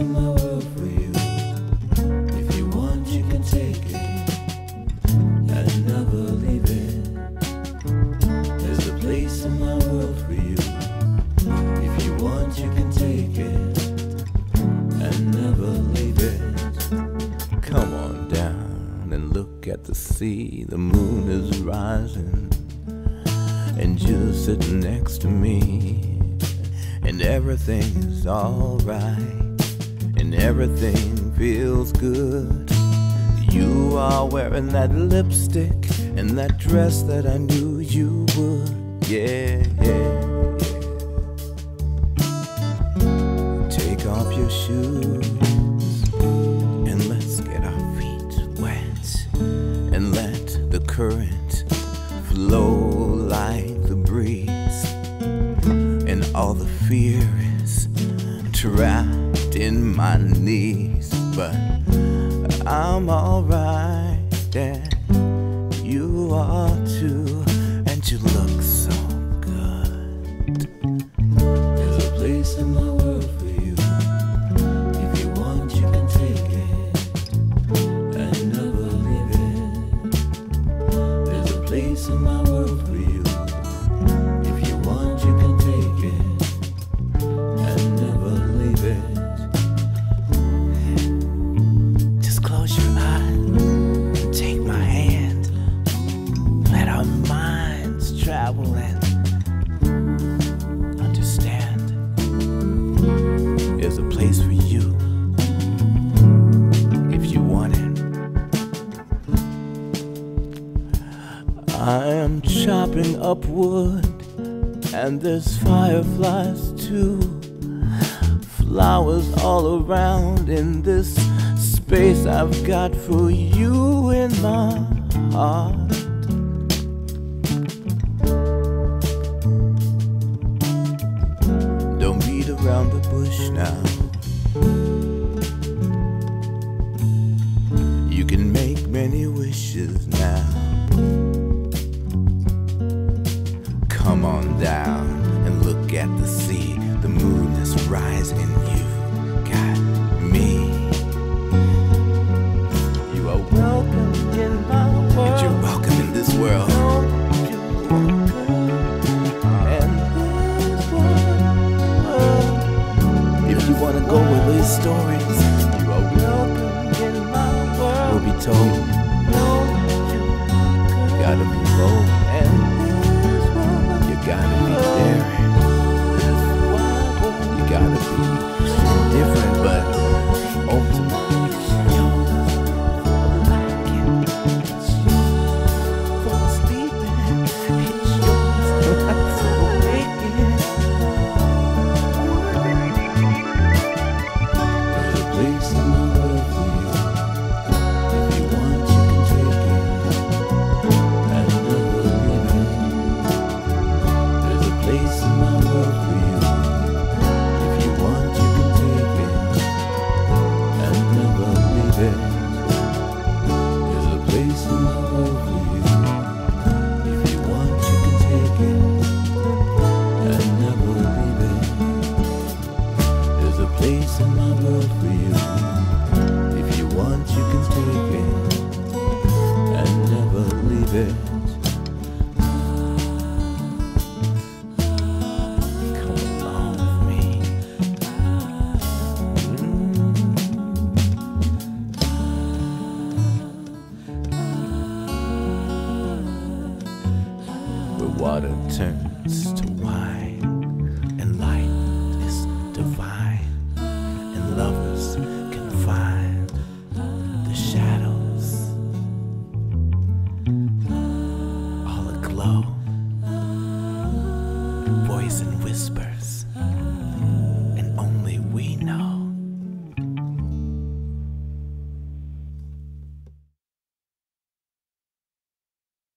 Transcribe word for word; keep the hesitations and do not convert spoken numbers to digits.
to my world for you. If you want, you can take it and never leave it. There's a place in my world for you. If you want, you can take it and never leave it. Come on down and look at the sea. The moon is rising and you're sitting next to me. And everything's alright, and everything feels good. You are wearing that lipstick and that dress that I knew you would. Yeah, yeah. Take off your shoes and let's get our feet wet and let the current flow like the breeze. All the fear is trapped in my knees, but I'm alright, and you are too, and you look so good. There's a place in my world for you. If you want, you can take it and never leave it. There's a place in my world for you. If you want, you can take it. Travel and understand there's a place for you if you want it. I am chopping up wood and there's fireflies too, flowers all around in this space I've got for you in my heart. Don't beat around the bush now. You can make many wishes now. Come on down and look at the sea. The moon is rising. You've got me. You are welcome in my world. And you're welcome in this world. Wanna go with these stories? You are welcome in my world. Will be told. No, you gotta be bold and you gotta be daring. You gotta be different, but ultimately yeah. Hello.